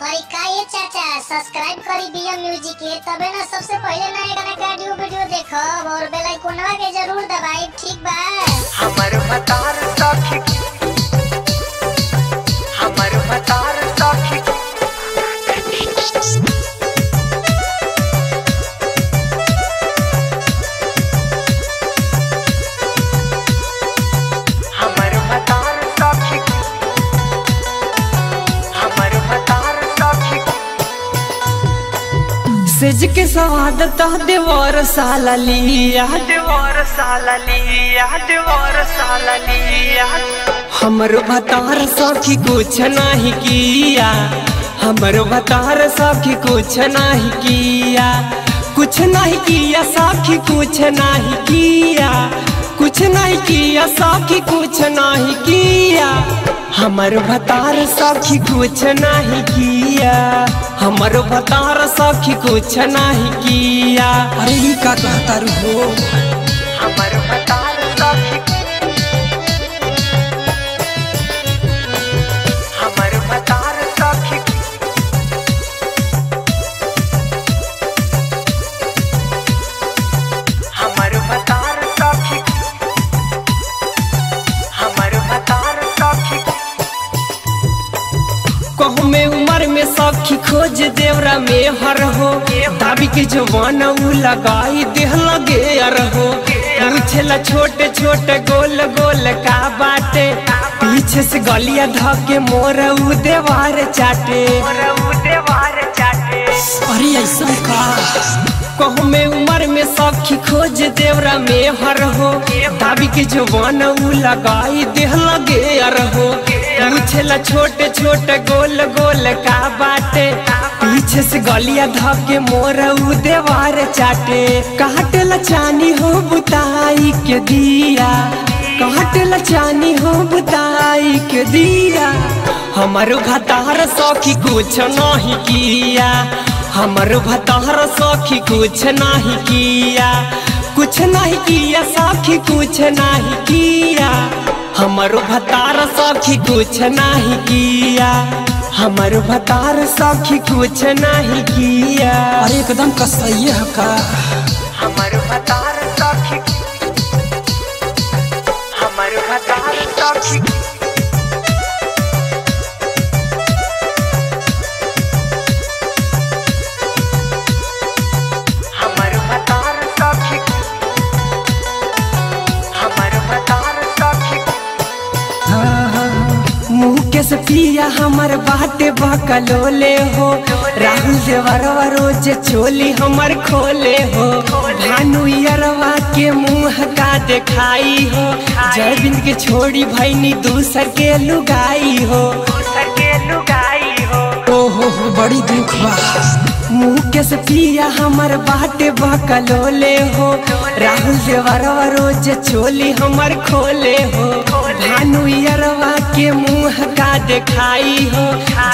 अरे का ये चाचा सब्सक्राइब करी बीएम म्यूजिक के तबे ना सबसे पहले नए गाना का ऑडियो वीडियो देखो और बेल आइकन के जरूर दबाई। ठीक बा हमरो भतार साखी हमरो भतार साखी सेज के सवादत देवर साला लिया देवर साला लिया देवर साला लिया हमरो भतार सखी कुछ नहीं किया हमरो भतार सखी कुछ नहीं किया कुछ नहीं किया सखी कुछ नहीं किया कुछ नहीं किया सखी कुछ नहीं किया हमरो भतार सखी कुछ नहीं किया हमरो भतार सखी कुछ नहीं किया। अरे ई का कहता हो हमरो भतार सखी हमरो भतार सखी हमरो भतार सखी हमरो भतार सखी कहूँ में उम्र में सखी खोज देवरा में हर हो दाबी के जवाना उ लगाई देह लगे रहो पूछेला छोटे छोटे गोल गोल का बाटे पीछे से गलिया धके मोर उ देवार चाटे। अरे ऐसा का कहूँ में उम्र में सखी खोज देवरा में हर हो दाबी के जवाना उ लगाई देह लगे रहो पूछेला छोटे छोटे गोल गोल का बाटे पीछे से गलिया धके मोर उ देवार चाटे। काटेला चानी हो बुताई के दिया काटेला चानी हो बुताई के दिया हमरो भतार सखी कुछ नहीं किया हमरो भतार सखी कुछ नहीं किया कुछ नहीं किया सखी कुछ नहीं किया हमरो भतार सखी कुछ नहीं किया हमरो भतार सखी कुछ नहीं किया। अरे एकदम कसइए हो का हमरो भतार सखी हमरो भतार सखी से पिया हमार बाटे बकलोले हो राहुल देवरवा रोज चोली हमार खोले हो भानु यरवा के मुँह का दिखाई हो जयबिन के छोड़ी भैनी दूसर के लुगाई हो ओहो बड़ी दुख बा मुँह के से पिया हमार बाटे बकलोले हो राहुल देवरवा रोज चोली हमार खोले हो भानु यरवा के मुँह का दिखाई हो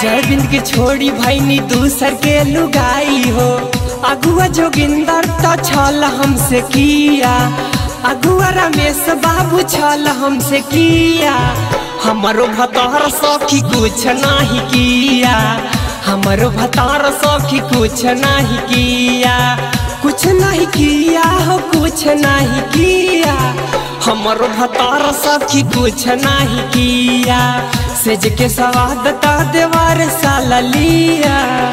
जयबिन के छोड़ी भैनी दूसर के लुगाई हो अगुआ जोगिंदर तो छल हमसे किया अगुआ रमेश बाबू छल हमसे किया हमरो भतार सखी कुछ नहीं किया हमरो भतार सखी कुछ नहीं किया कुछ नहीं किया हो कुछ नहीं किया हमरो भतार सखी कुछ नहीं किया। सेज के सवादता देवार साला लिया।